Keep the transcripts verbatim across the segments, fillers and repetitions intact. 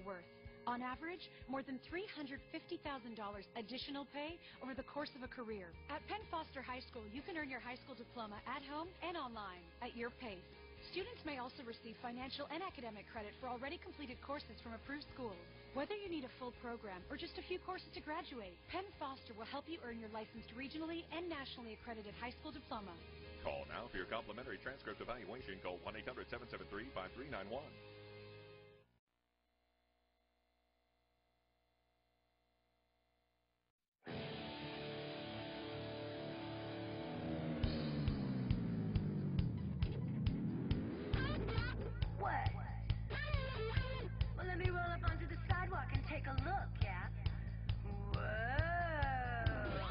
are worth, on average, more than three hundred fifty thousand dollars additional pay over the course of a career. At Penn Foster High School, you can earn your high school diploma at home and online at your pace. Students may also receive financial and academic credit for already completed courses from approved schools. Whether you need a full program or just a few courses to graduate, Penn Foster will help you earn your licensed regionally and nationally accredited high school diploma. Call now for your complimentary transcript evaluation. Call one eight hundred, seven seven three, five three nine one. Take a look, yeah? Whoa!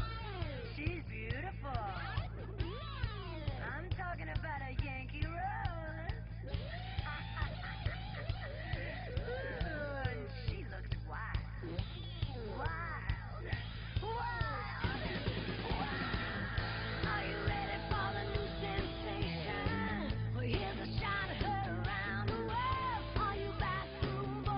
She's beautiful! I'm talking about a Yankee Rose! Ooh, and she looks wild! Wild! Wild! Wild! Are you ready for the new sensation? Well, here's a shot of her around the world! Are you bathroom boys?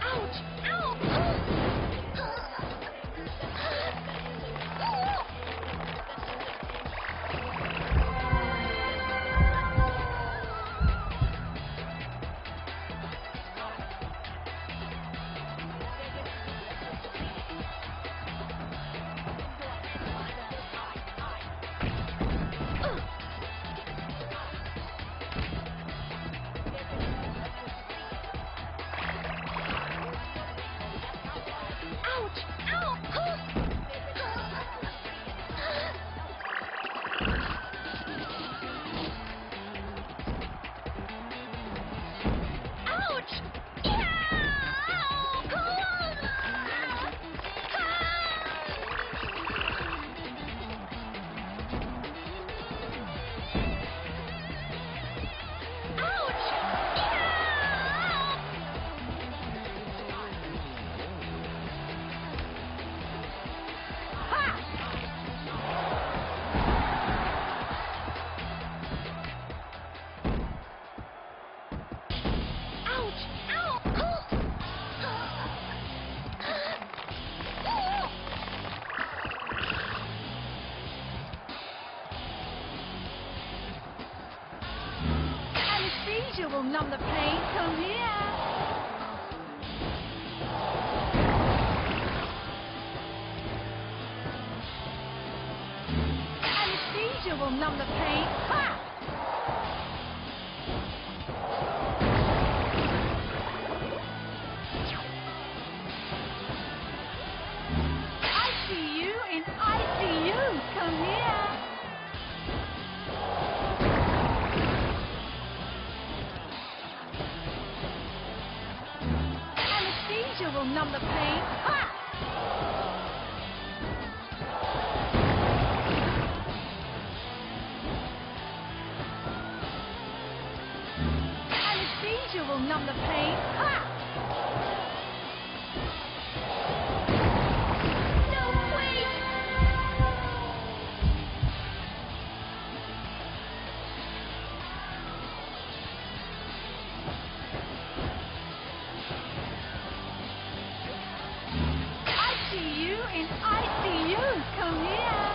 Ouch! Ouch! Come numb the pain, come here. Anesthesia will numb the pain. Ha! Will numb the pain. Ha! Anesthesia will numb the pain. Ha! No, wait! In I C U, come here.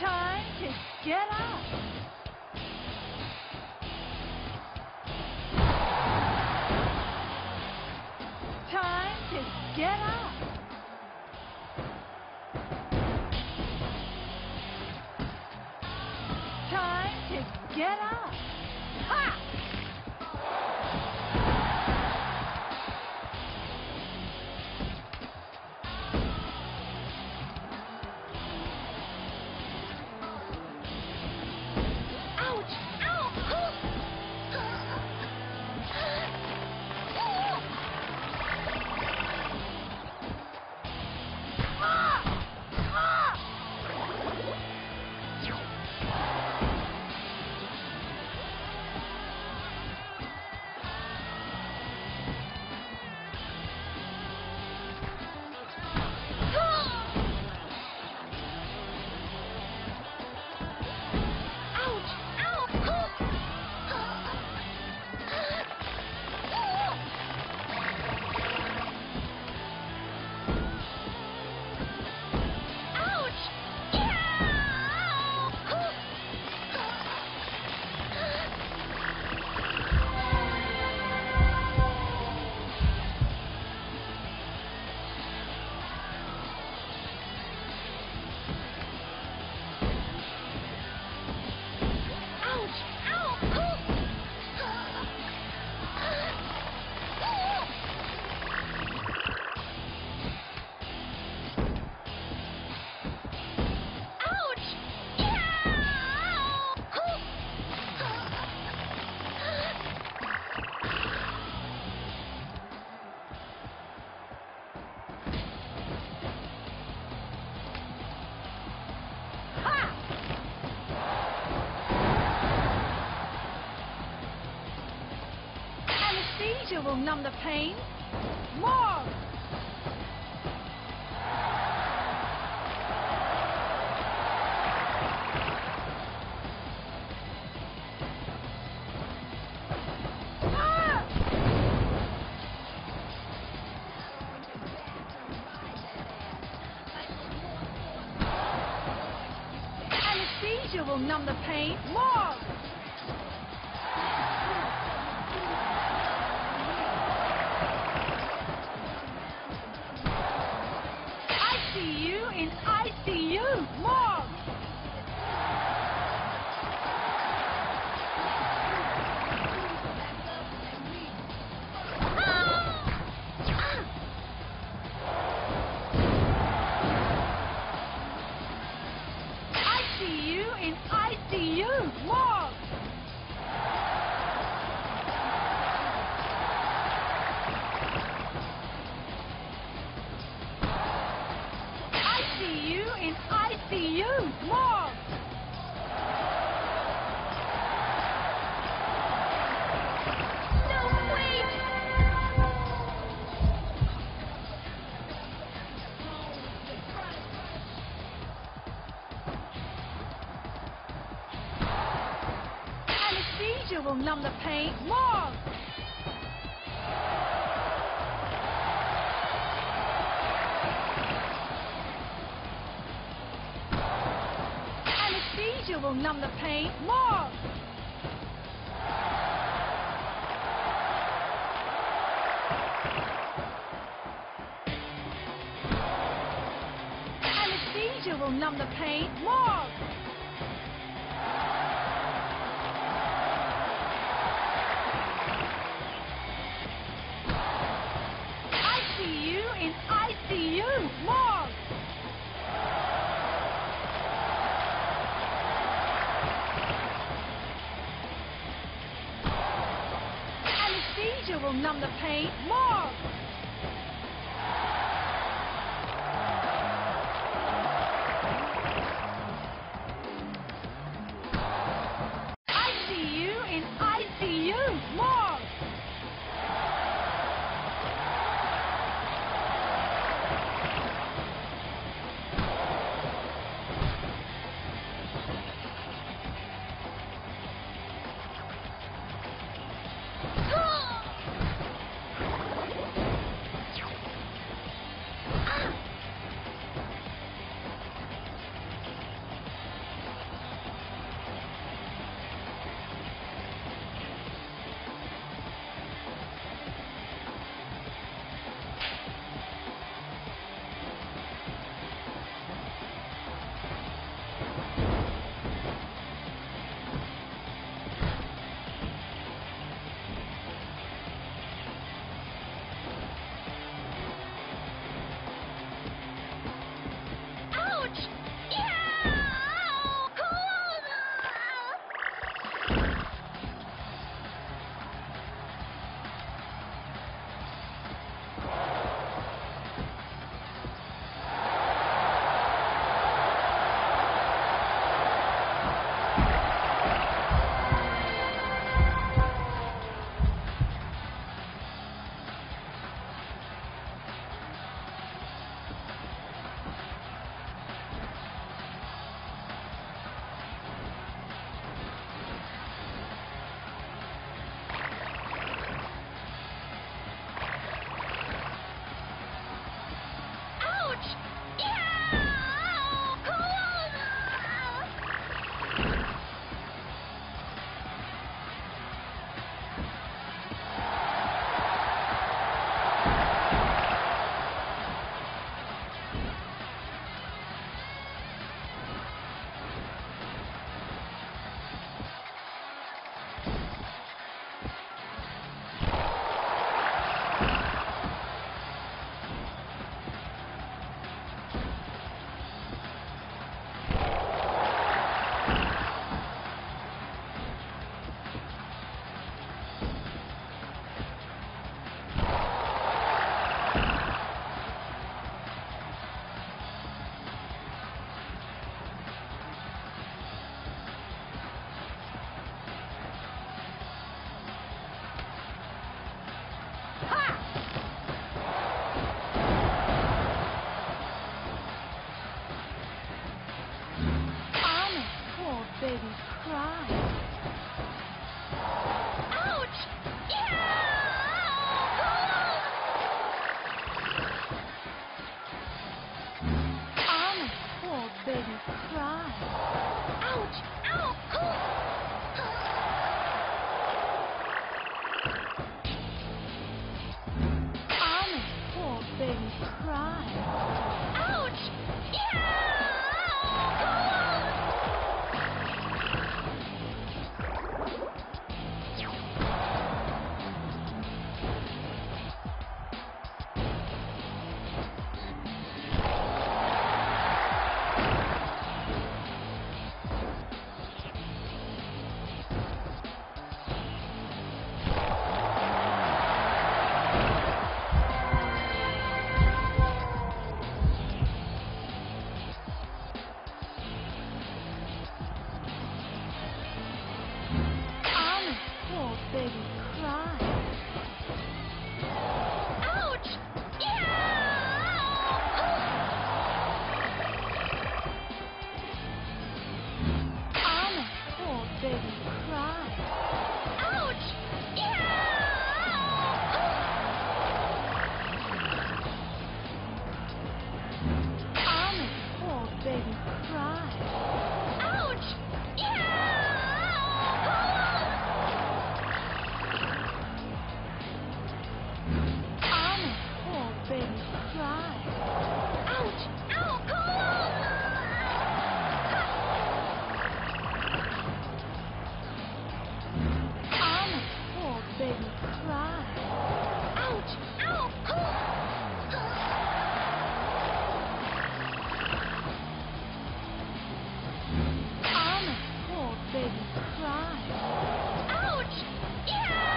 Time to get up. Time to get up. Time to get up. Ha! Anesthesia will numb the pain. More! Ah! Anesthesia will numb the pain. More! I C U, more! I C U in I C U, more! In I C U, more! No, wait! Anesthesia will numb the pain, more! Pressure will numb the pain. Long. Anesthesia will numb the pain. Long. I C U in I C U. Long. Anesthesia will numb the pain. More. I C U in I C U. More. Baby, cry. Ouch! try. Ouch! Ow! Oh. I'm a poor baby cry. Ouch! Yeah!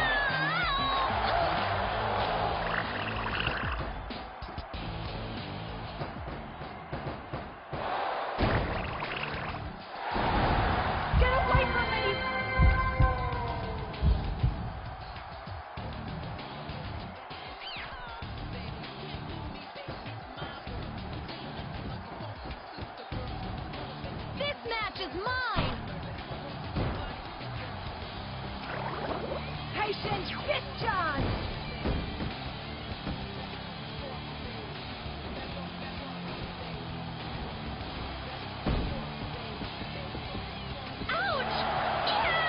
Get away from me! Is mine. Patient discharge. Ouch! Yeah!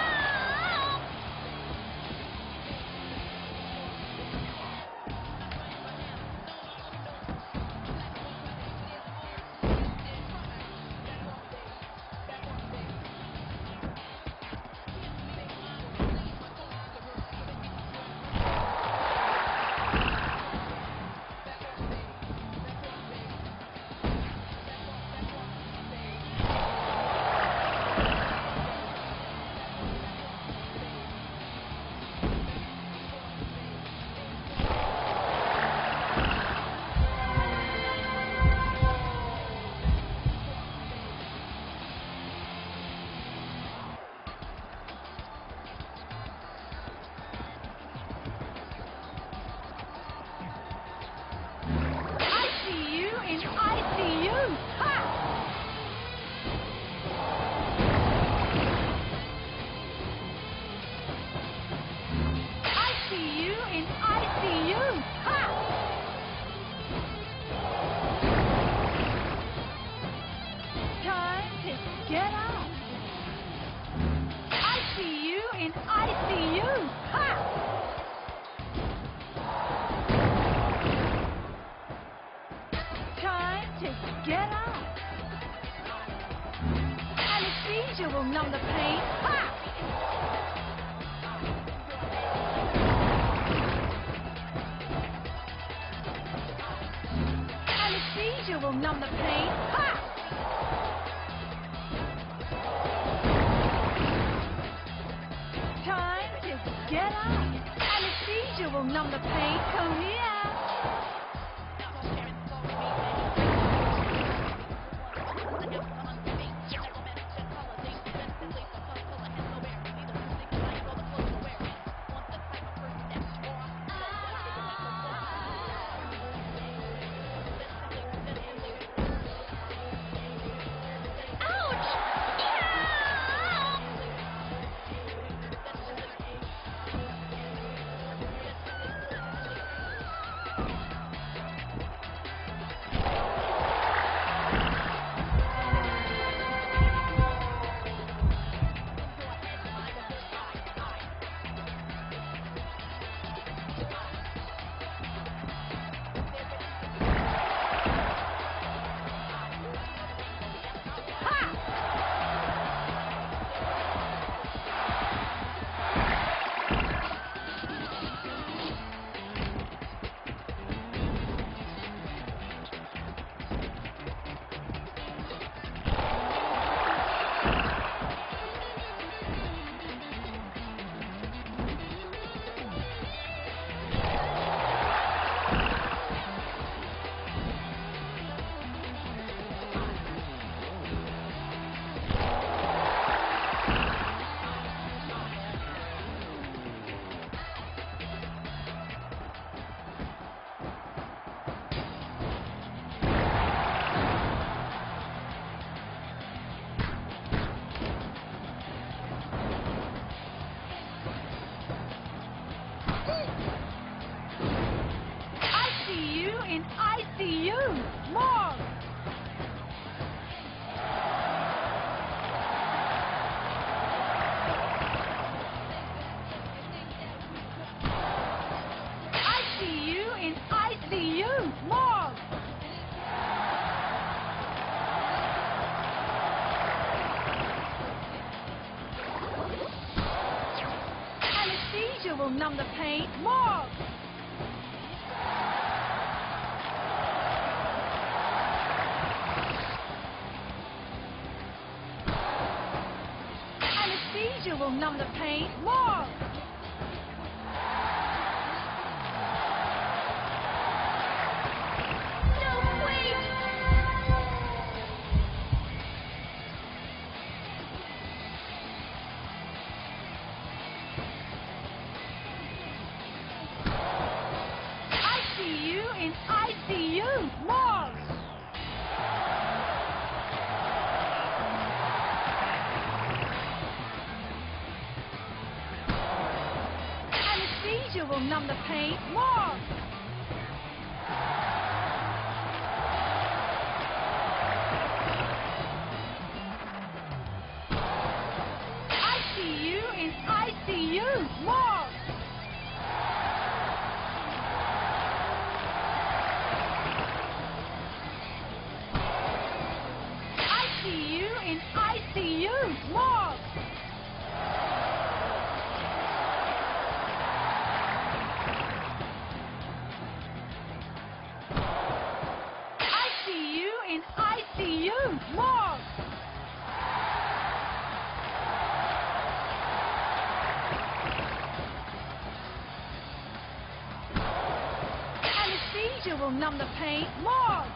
You will numb the pain. Ha! Anesthesia will numb the pain. Ha! Time to get out. Anesthesia will numb the pain. Come here. from the paint. More! Anesthesia will numb the pain. More! Will numb the pain. More! I see you in I C U. More! I see you in I C U. More! Anesthesia will numb the pain. More!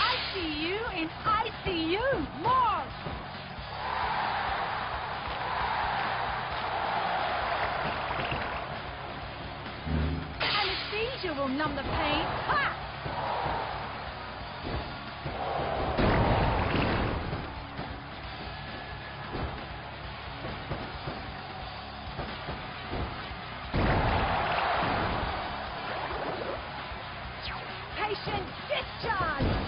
I see you in I C U. More! Anesthesia will numb the pain. Ha! Patient discharged.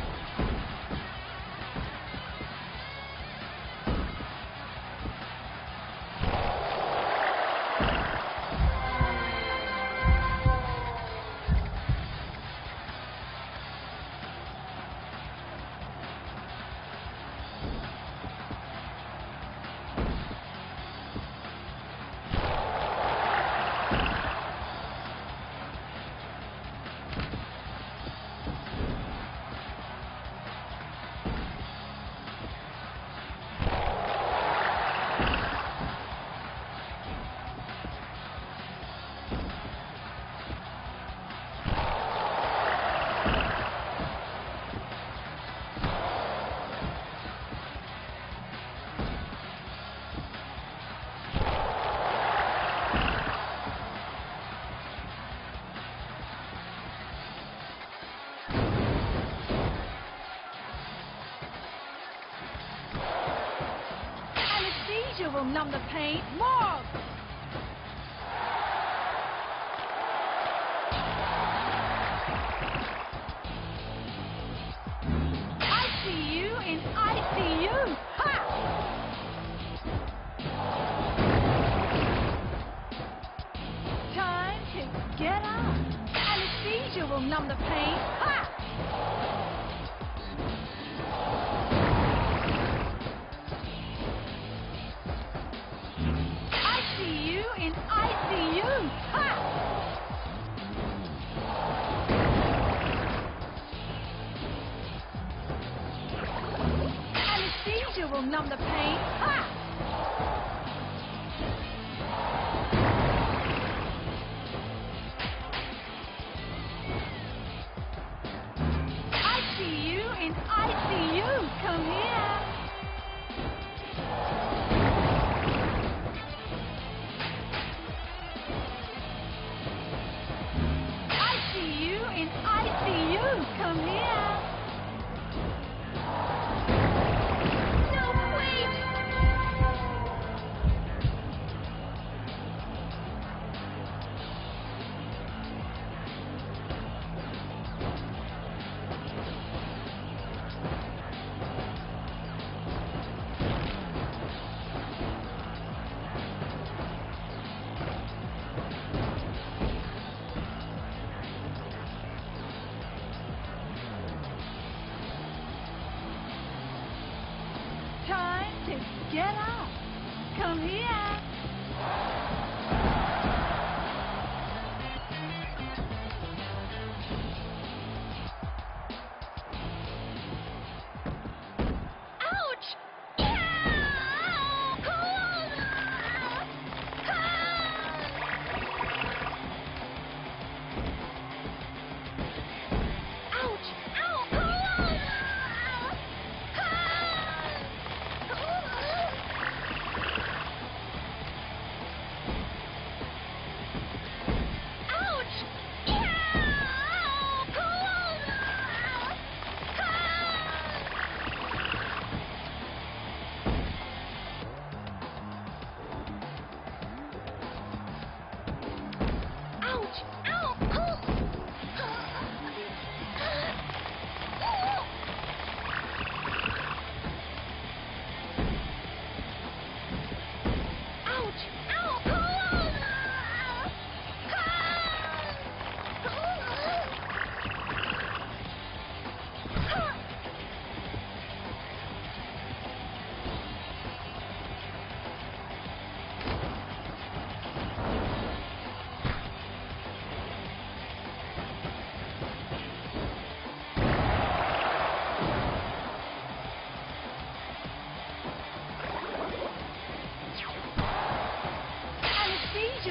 Anesthesia will numb the pain. More! I see you in I C U. Ha! Time to get out. Anesthesia will numb the pain. Ha! Anesthesia will numb the pain. Ha! I see you in I C U. Come here. Come here. No, wait. Oasis, get up. Come here.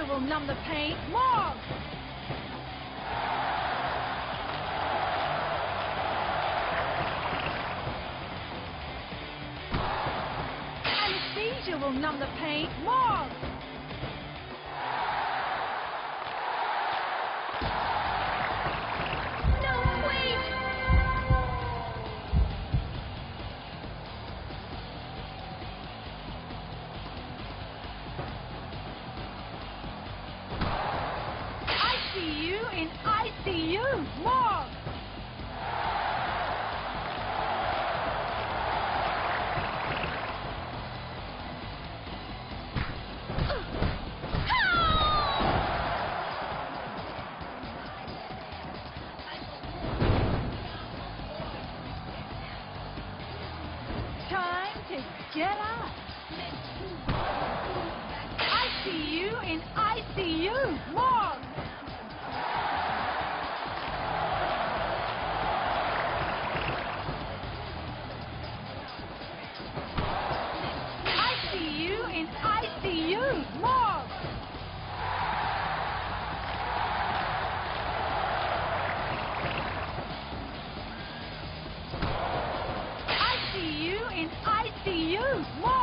Will numb the pain more. Anesthesia will numb the pain more. Get up. I see you and I see you more. I see you and I see you more. I see you and I see you more.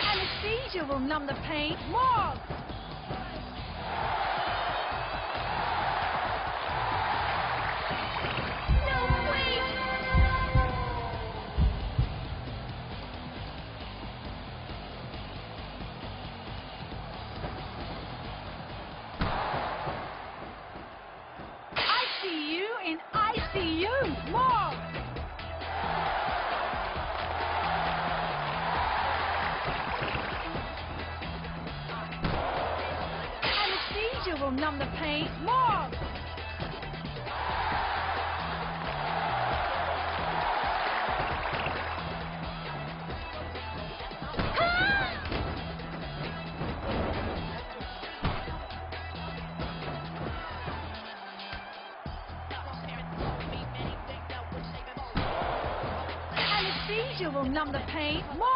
Anesthesia will numb the pain more. You will numb the pain more. Will numb the pain more. Anesthesia will numb the pain more.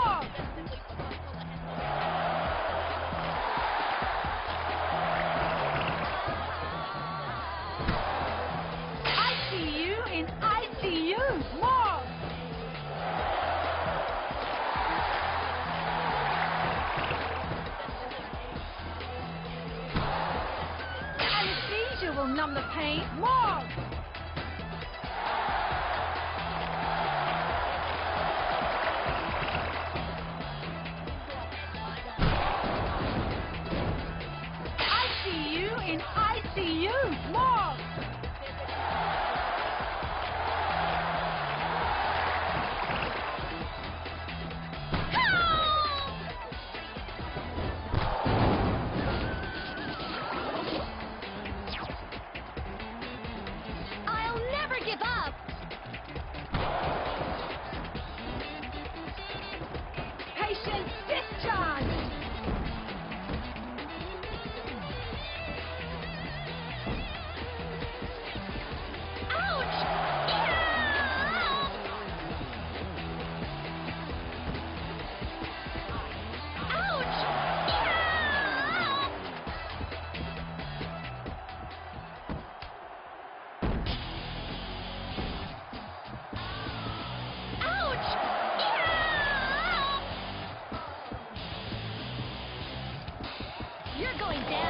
Will numb the pain more. going down.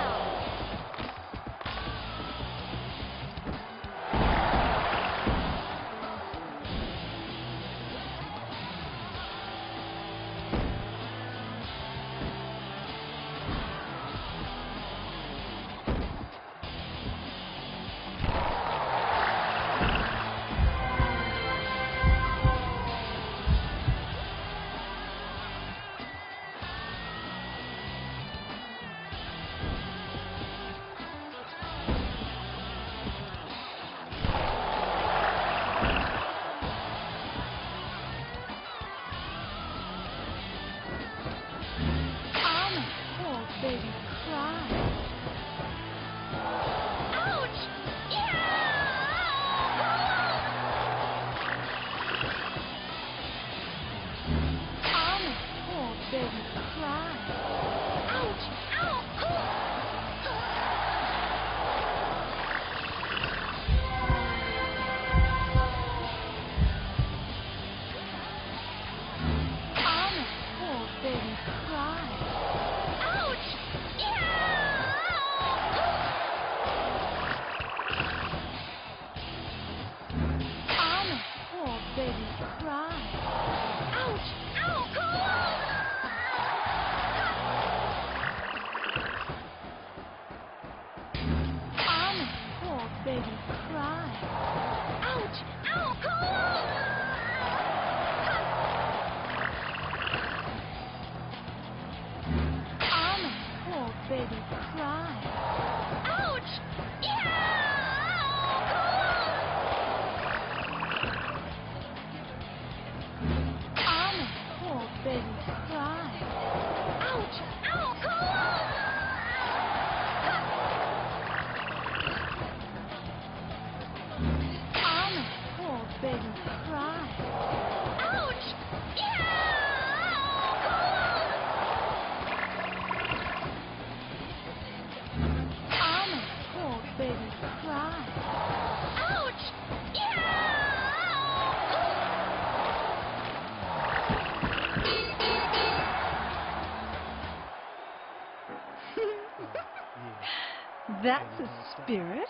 That's the spirit.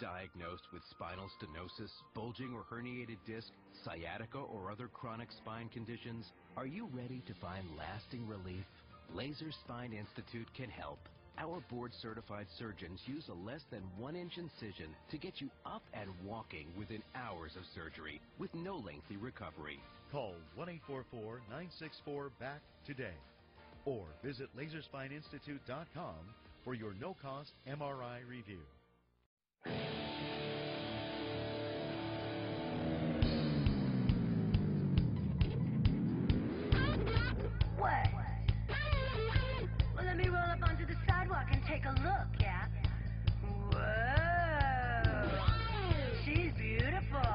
Diagnosed with spinal stenosis, bulging or herniated disc, sciatica or other chronic spine conditions? Are you ready to find lasting relief? Laser Spine Institute can help. Our board-certified surgeons use a less than one-inch incision to get you up and walking within hours of surgery with no lengthy recovery. Call one eight four four, nine six four, B A C K today or visit laser spine institute dot com for your no-cost M R I review. What? Well, let me roll up onto the sidewalk and take a look, yeah? Whoa! She's beautiful.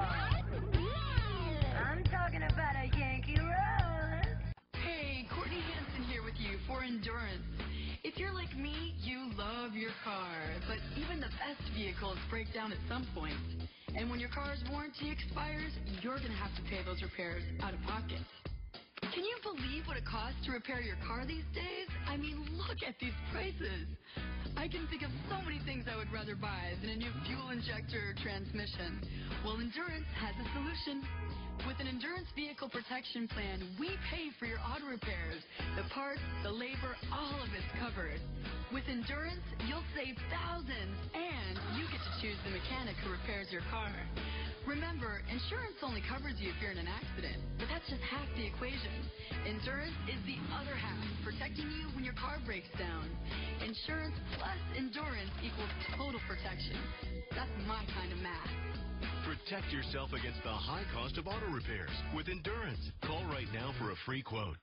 I'm talking about a Yankee Rose. Hey, Courtney Hansen here with you for Endurance. If you're like me, you love your car, but even the best vehicles break down at some point. And when your car's warranty expires, you're going to have to pay those repairs out of pocket. Can you believe what it costs to repair your car these days? I mean, look at these prices. I can think of so many things I would rather buy than a new fuel injector or transmission. Well, Endurance has a solution. With an Endurance Vehicle Protection Plan, we pay for your auto repairs. The parts, the labor, all of it's covered. With Endurance, you'll save thousands, and you get to choose the mechanic who repairs your car. Remember, insurance only covers you if you're in an accident, but that's just half the equation. Endurance is the other half, protecting you when your car breaks down. Insurance plus endurance equals total protection. That's my kind of math. Protect yourself against the high cost of auto repairs with Endurance. Call right now for a free quote.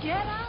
Get out!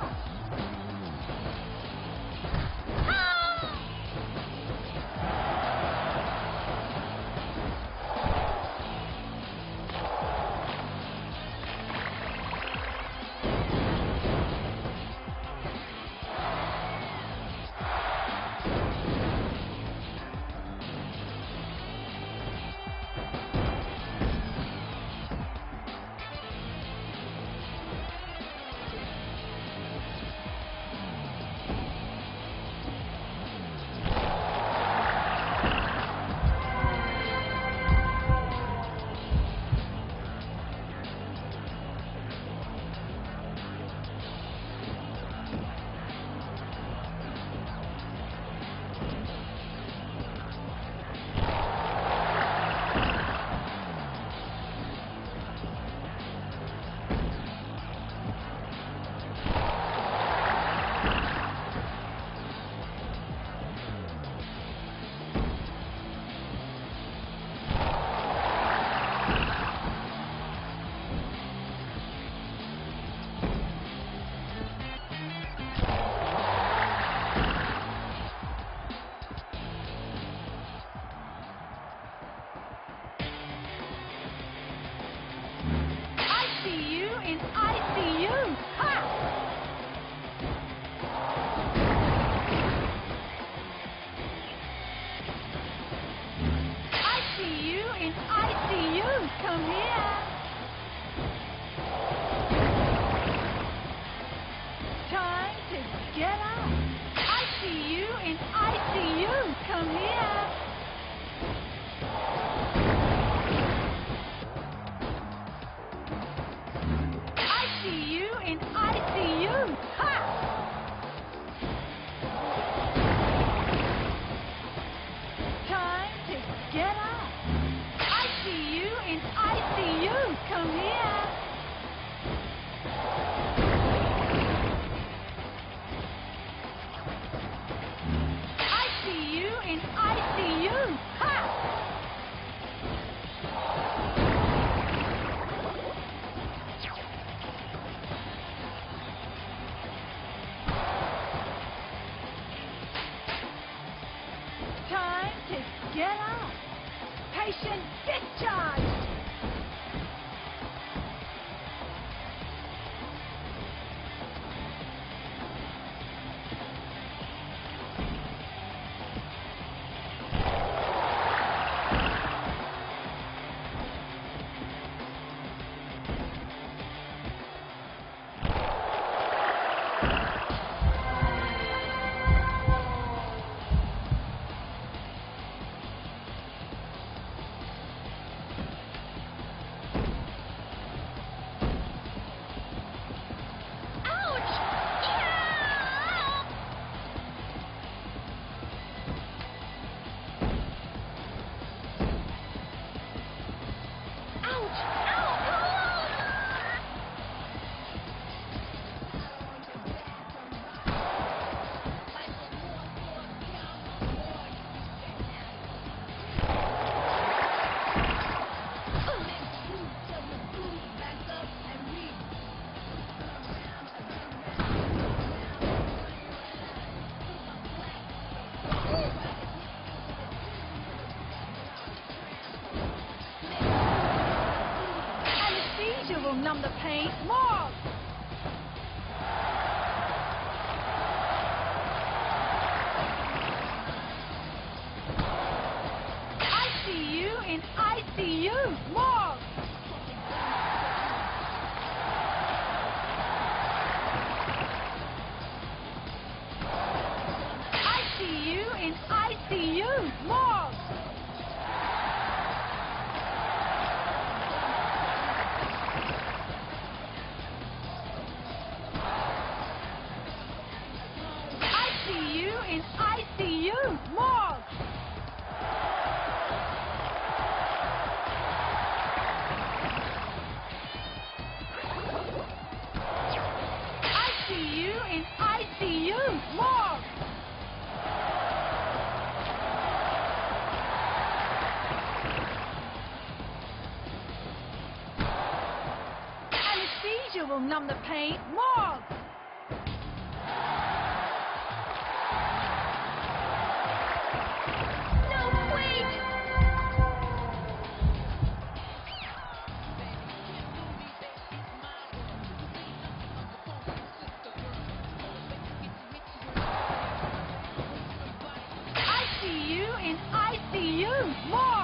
numb the pain. More! I see you and I see you. More! I see you and I see you. More! You will numb the pain. More! No, wait! I see you and I see you. More!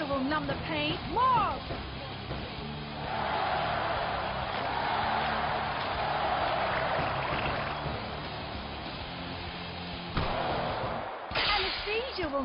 You will numb the pain. More! Anesthesia will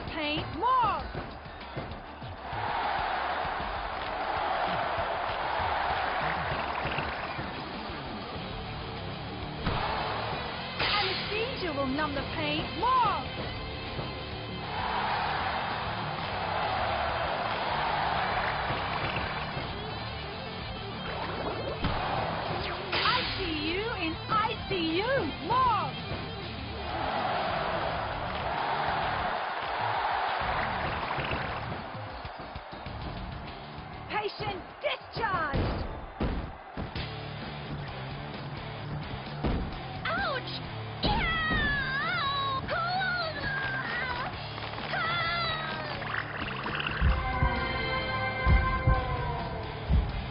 pain. More! Anesthesia will numb the pain. More! Patient discharged. Ouch! Yeah! Ah! Ah! Ouch! Ow!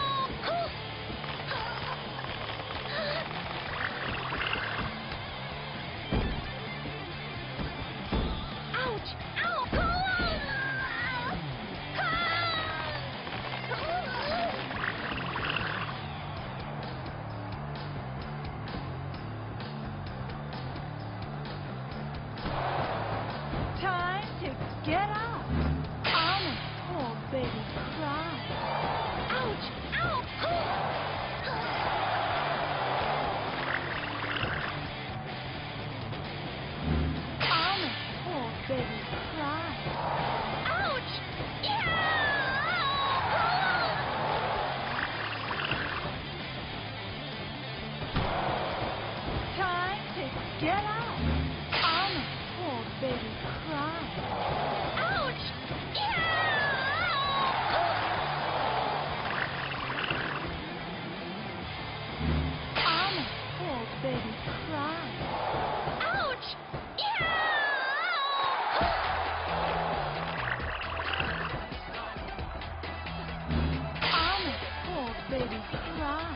Get up! Honest, poor baby cry. Ouch! Ow! Oh. Honest, poor baby cry. Ouch! Yeah! Time to get up! Honest, poor baby cry. Baby, cry. Ouch! Yeah! I'm a poor baby, cry.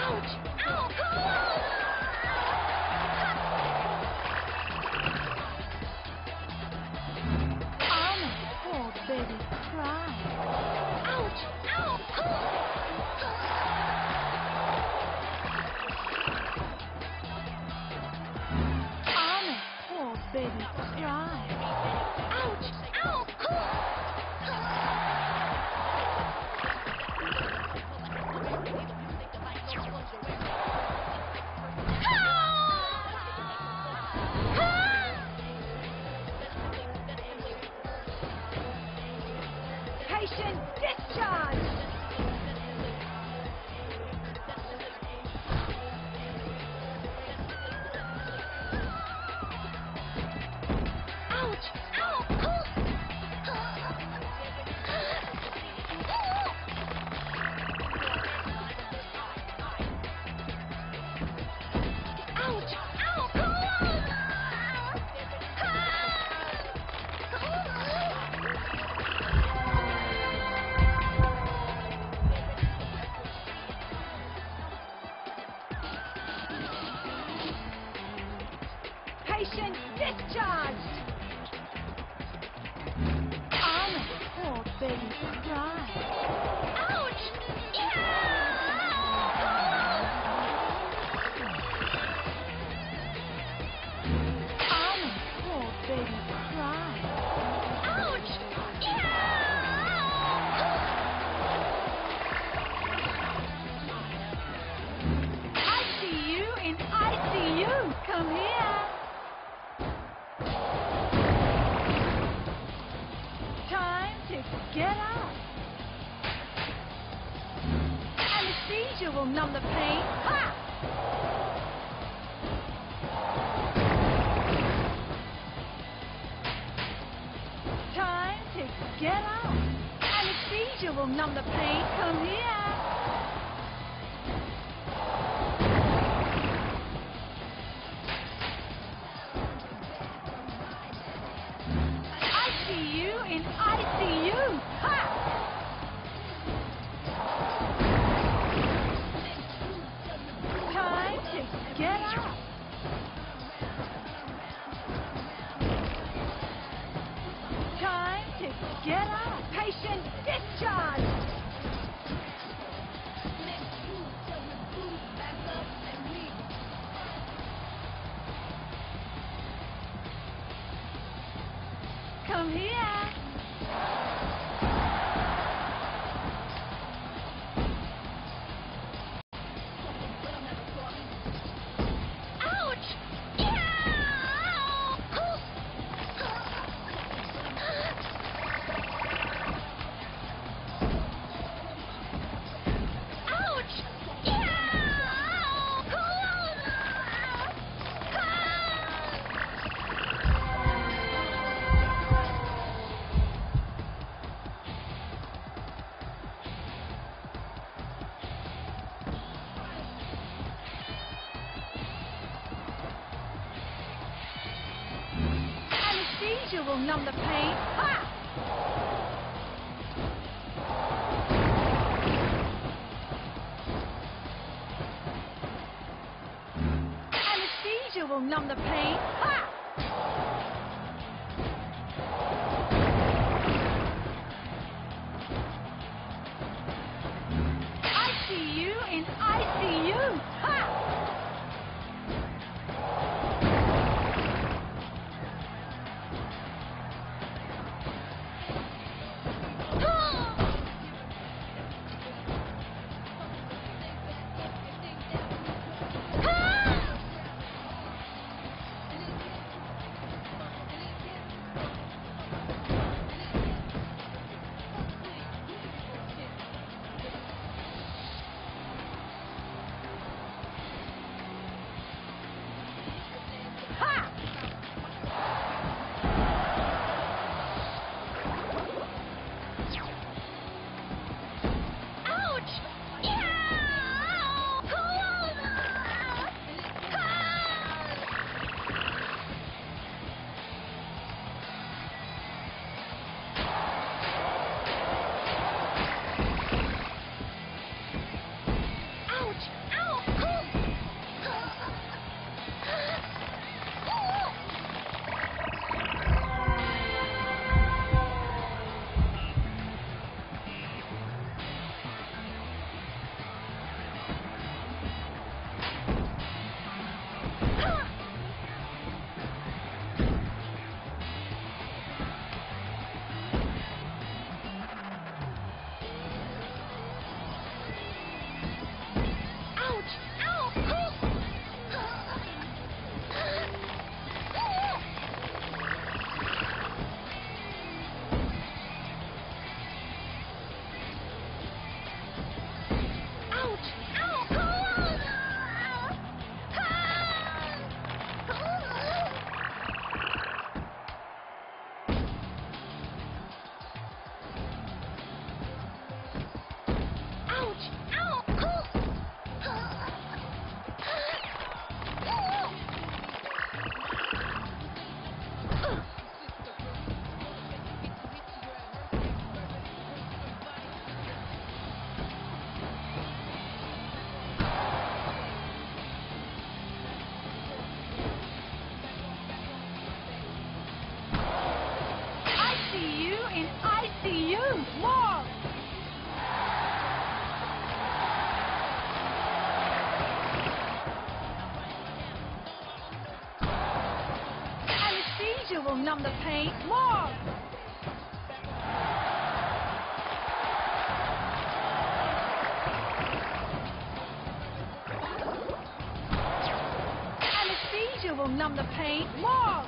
Ouch! Ow! Ow! Patient discharged. I'm poor baby's cry. Ouch! Yeah! I'm poor baby's cry. Ouch! Yeah! I see you and I see you. Come here. Get up! Anesthesia will numb the pain. Ha! Time to get up. Anesthesia will numb the pain. Come here. I see you and I see you. Get up! Patient discharge! Come here! Ouch! You will numb the pain. Ha! Anesthesia will numb the pain. Ha! I see you and I see you. Ha! from the paint. Long. Anesthesia will numb the pain. Long.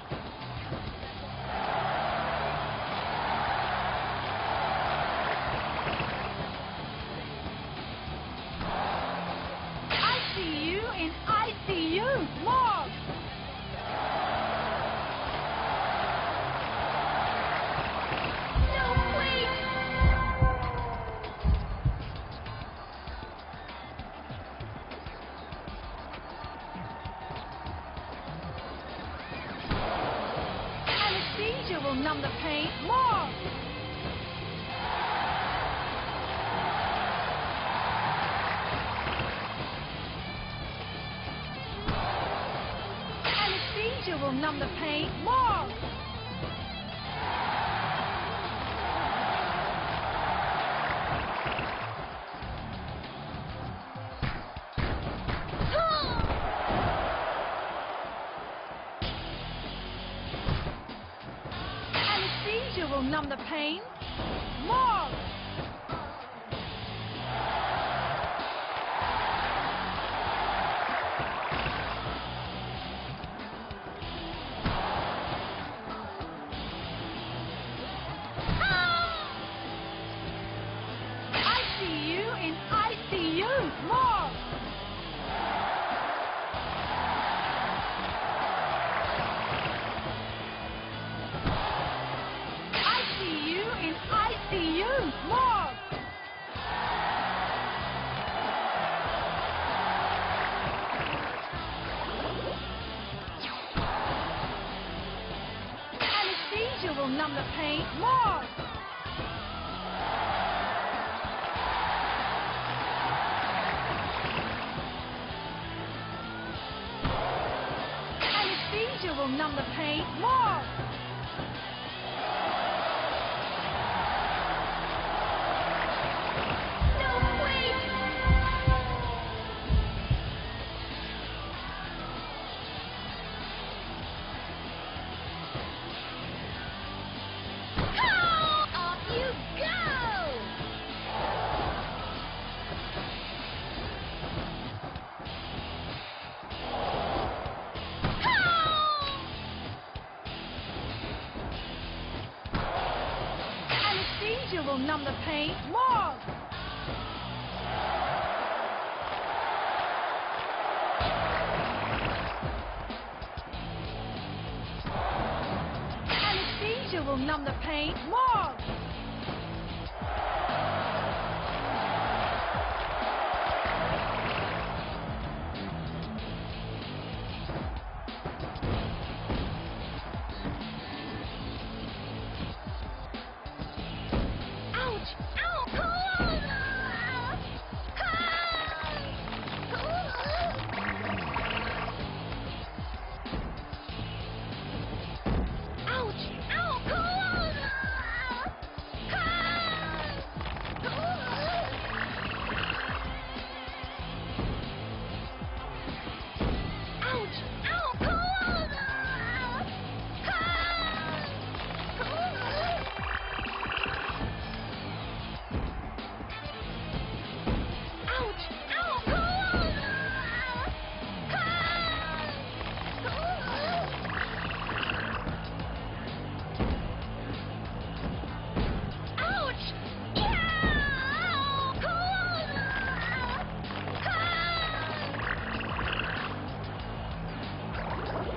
Anesthesia will numb the pain. More. Anesthesia will numb the pain. More. Anesthesia will numb the pain. More. Anesthesia will numb the pain. More. Anesthesia will numb the pain. More. Anesthesia will numb the pain. More. Anesthesia will numb the pain. More.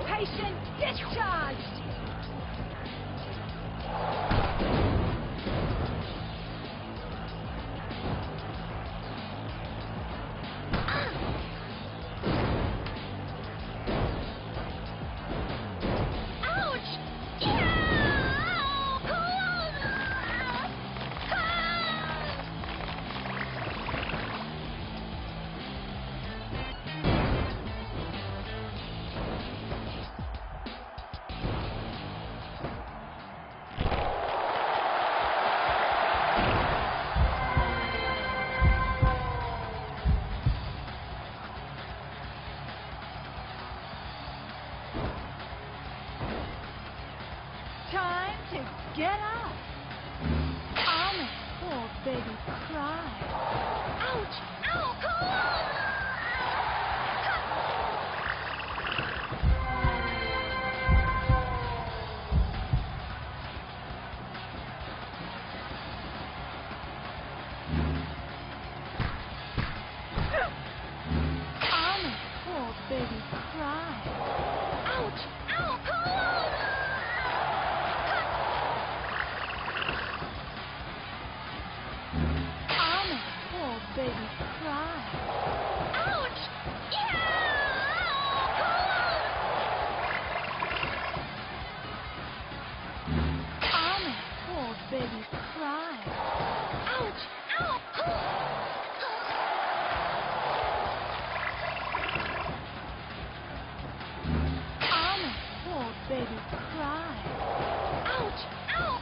Patient discharged. cry. Ouch! Yeah! Almond cold babies cry. Ouch! Ow! Almond cold babies cry. Ouch! Ow!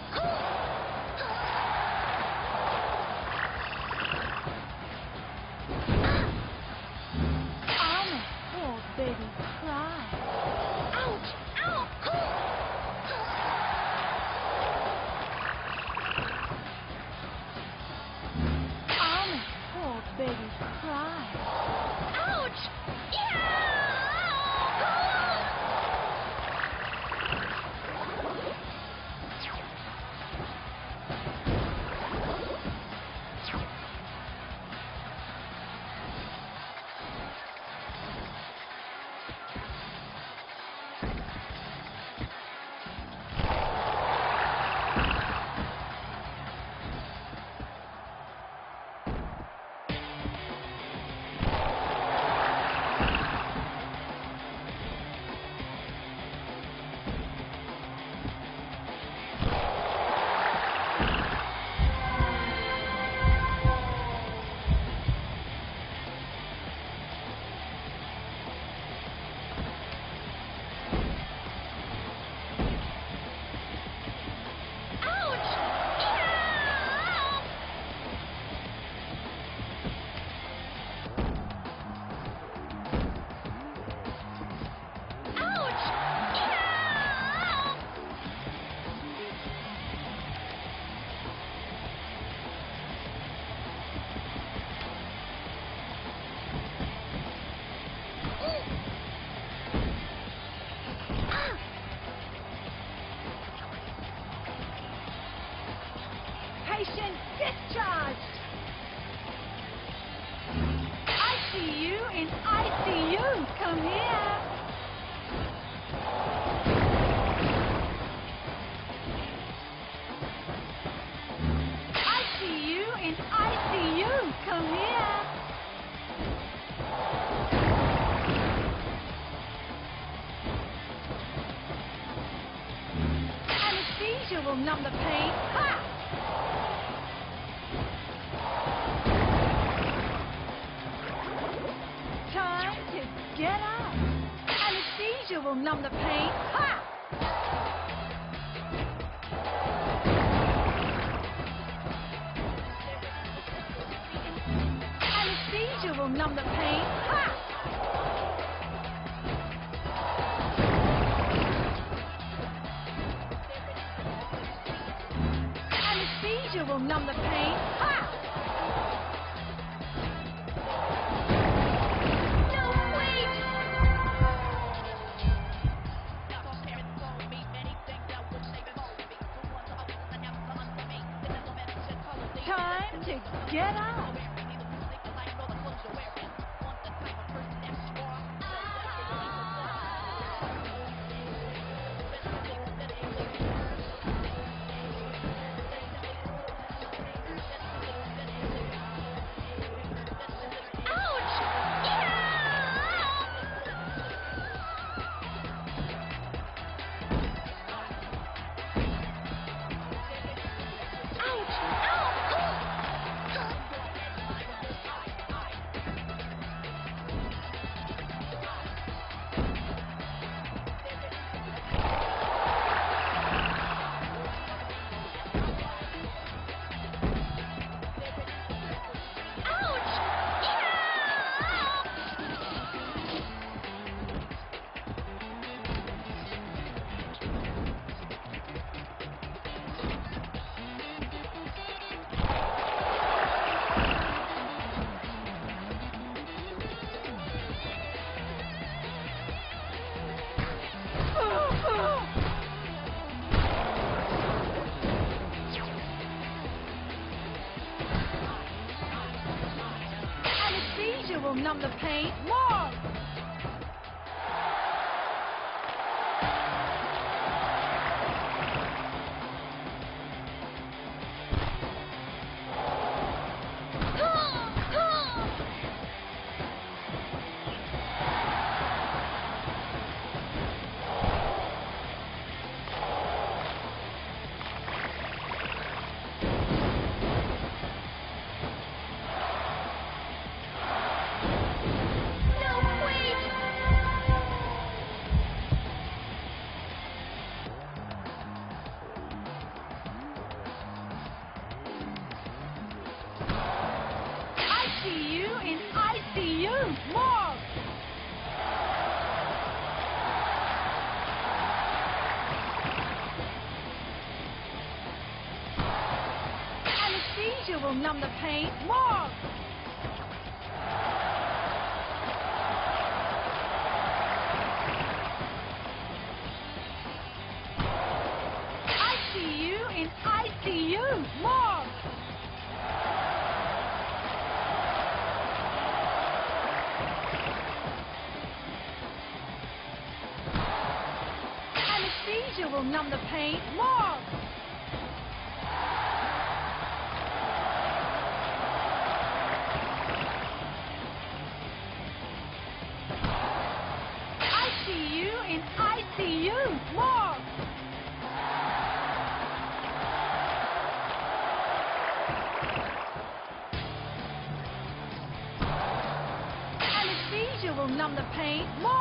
Will numb the pain. Ha! Time to get up. Anesthesia will numb the pain. Ha! Anesthesia will numb the pain. Ha! Will numb the pain. Ha! No, wait! Time to get up. Will numb the pain more. numb the pain. Long. I see you and I see you. Long. Anesthesia will numb the pain. Long. Anesthesia will numb the pain. More.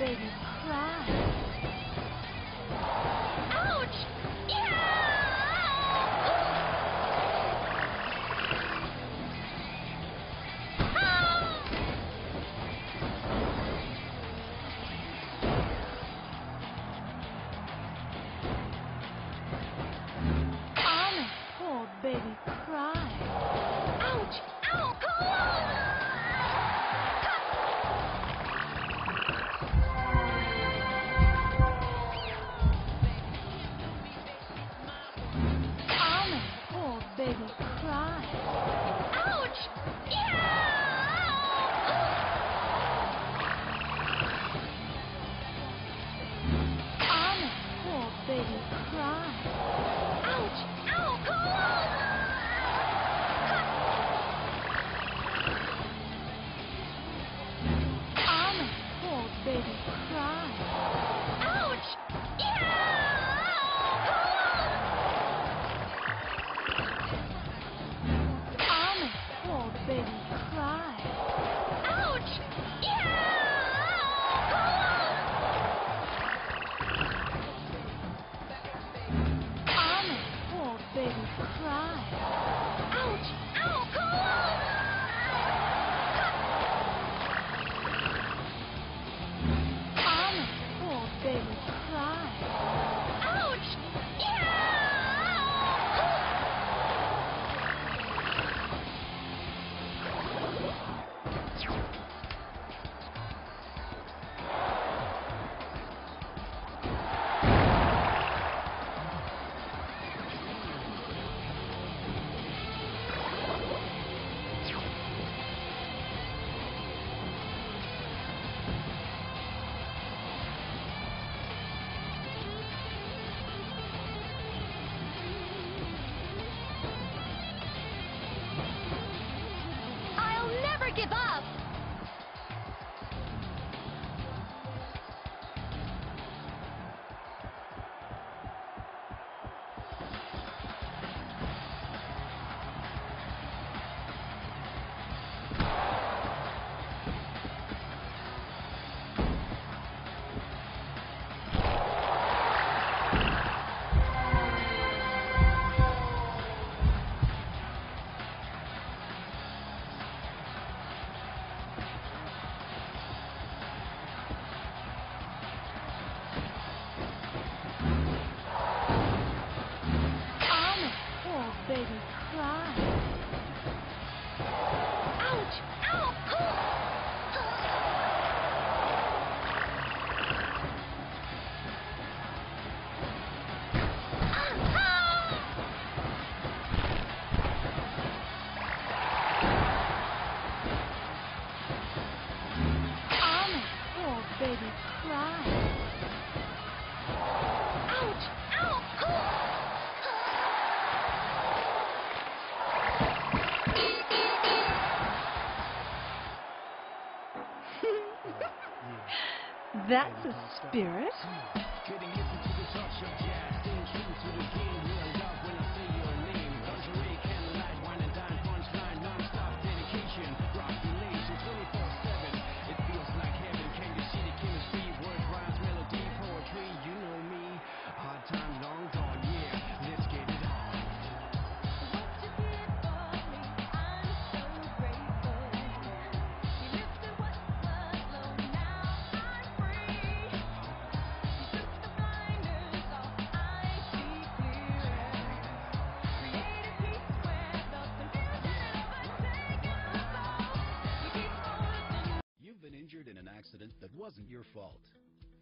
Baby, cry. Baby, cry. fly. Ouch! Ow! That's a spirit. That wasn't your fault,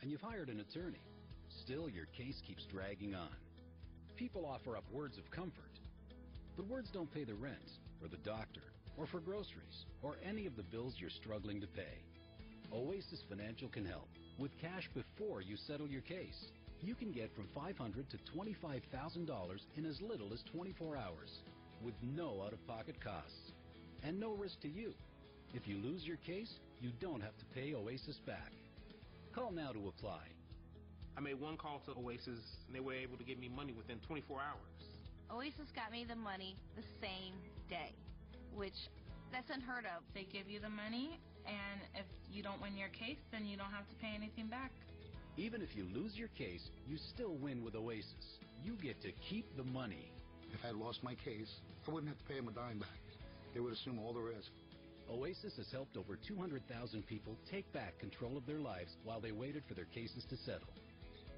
and you've hired an attorney. Still, your case keeps dragging on. People offer up words of comfort, but words don't pay the rent, or the doctor, or for groceries, or any of the bills you're struggling to pay. Oasis Financial can help. With cash before you settle your case, you can get from five hundred dollars to twenty-five thousand dollars in as little as twenty-four hours, with no out-of-pocket costs, and no risk to you. If you lose your case, you don't have to pay Oasis back. Call now to apply. I made one call to Oasis, and they were able to give me money within twenty-four hours. Oasis got me the money the same day, which that's unheard of. They give you the money, and if you don't win your case, then you don't have to pay anything back. Even if you lose your case, you still win with Oasis. You get to keep the money. If I lost my case, I wouldn't have to pay them a dime back. They would assume all the risk. Oasis has helped over two hundred thousand people take back control of their lives while they waited for their cases to settle,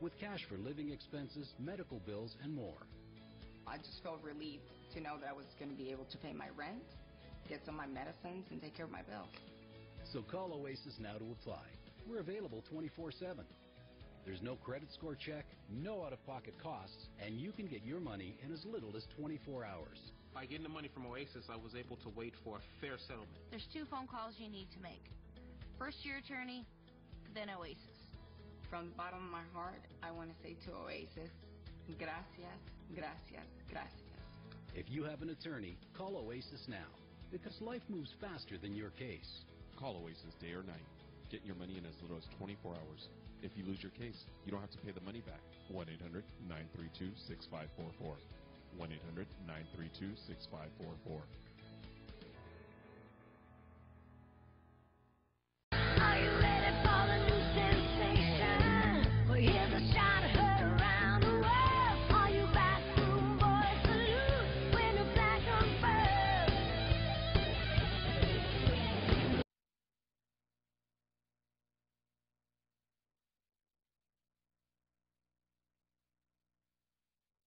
with cash for living expenses, medical bills, and more. I just felt relieved to know that I was going to be able to pay my rent, get some of my medicines, and take care of my bills. So call Oasis now to apply. We're available twenty-four seven. There's no credit score check, no out-of-pocket costs, and you can get your money in as little as twenty-four hours. By getting the money from Oasis, I was able to wait for a fair settlement. There's two phone calls you need to make. First your attorney, then Oasis. From the bottom of my heart, I want to say to Oasis, gracias, gracias, gracias. If you have an attorney, call Oasis now, because life moves faster than your case. Call Oasis day or night. Get your money in as little as twenty-four hours. If you lose your case, you don't have to pay the money back. one eight hundred, nine three two, six five four four. one eight hundred, nine three two, six five four four.